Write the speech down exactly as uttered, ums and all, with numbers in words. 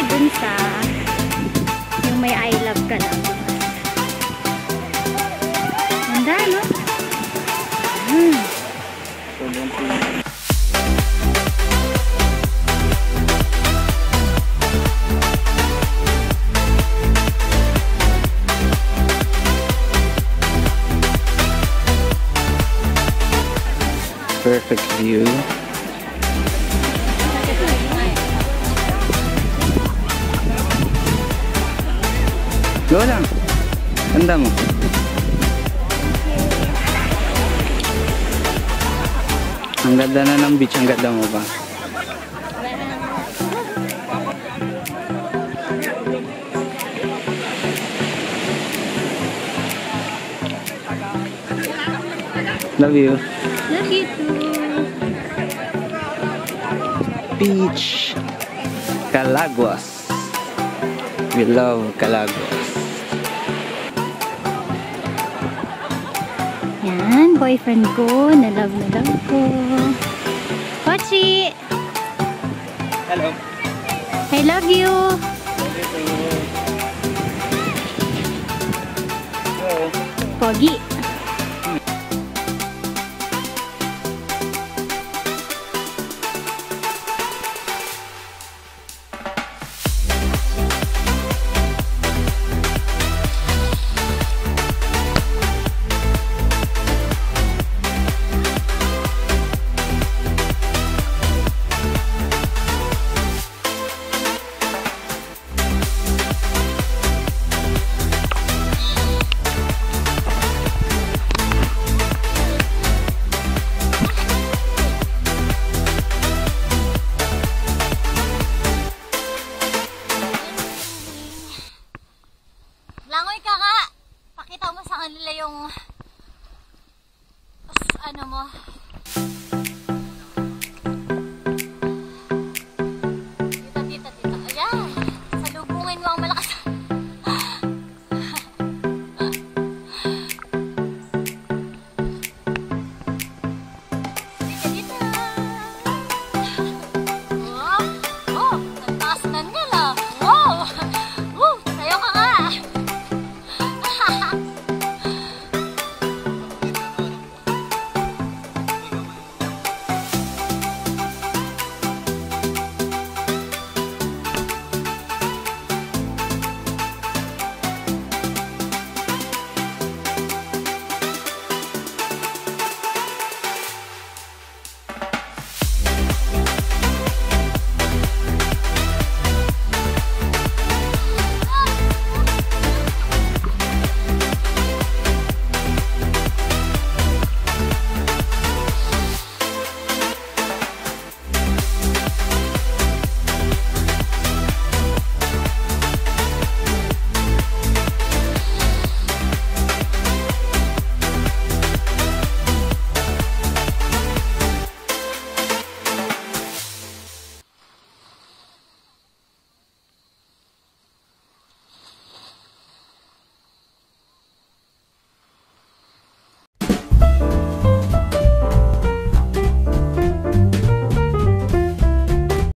kami dun sa yung may I love Calaguas. Ganda, no? Hmm. Perfect view. Lola, andamos. Ang ganda na ng beach, ang ganda mo ba? Love you. Love you too. Beach, Calaguas. We love Calaguas. Yan, boyfriend ko, na love na love ko. Pochi! Hello. I love you. Hello. Pogi.